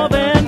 love it.